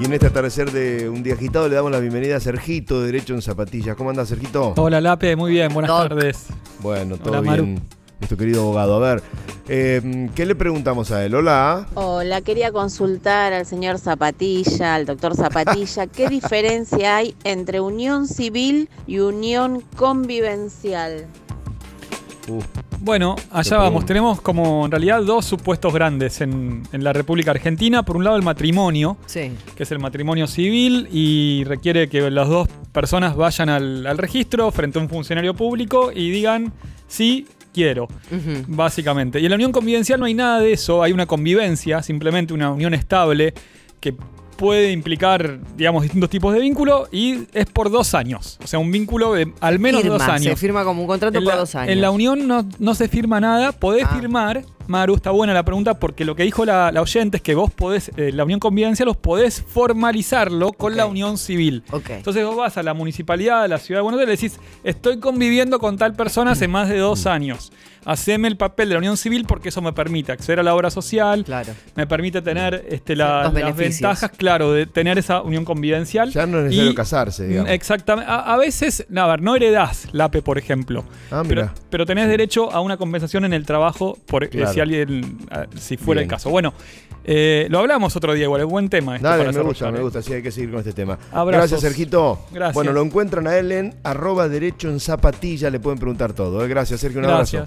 Y en este atardecer de un día agitado le damos la bienvenida a Sergito, de Derecho en Zapatillas. ¿Cómo andás, Sergito? Hola, Lape, muy bien, buenas tardes. Bueno, todo bien, Maru, nuestro querido abogado. A ver, ¿qué le preguntamos a él? Hola. Hola, quería consultar al señor Zapatilla, al doctor Zapatilla, ¿qué diferencia hay entre unión civil y unión convivencial? Bueno, allá vamos. Tenemos como en realidad dos supuestos grandes en la República Argentina. Por un lado el matrimonio, sí, que es el matrimonio civil y requiere que las dos personas vayan al registro frente a un funcionario público y digan sí, quiero, básicamente. Y en la unión convivencial no hay nada de eso, hay una convivencia, simplemente una unión estable que puede implicar, digamos, distintos tipos de vínculo y es por 2 años. O sea, un vínculo de al menos 2 años. Se firma como un contrato por 2 años. En la unión no se firma nada. Podés firmar, Maru, está buena la pregunta, porque lo que dijo la oyente es que vos podés, la unión convivencial, los podés formalizarlo con la unión civil. Entonces vos vas a la municipalidad, a la ciudad de Buenos Aires y le decís, estoy conviviendo con tal persona hace más de 2 años. Haceme el papel de la unión civil porque eso me permite acceder a la obra social, me permite tener las ventajas, claro, de tener esa unión convivencial. Ya no es necesario casarse, digamos. Exactamente. A veces, a ver, no heredás la AP, por ejemplo, pero tenés derecho a una compensación en el trabajo por, si alguien, si fuera el caso. Bueno, lo hablamos otro día, igual, es buen tema. Dale, me gusta, sí, hay que seguir con este tema. Abrazos. Gracias, Sergito. Gracias. Bueno, lo encuentran a él en @derecho en zapatilla, le pueden preguntar todo. Gracias, Sergio, un abrazo.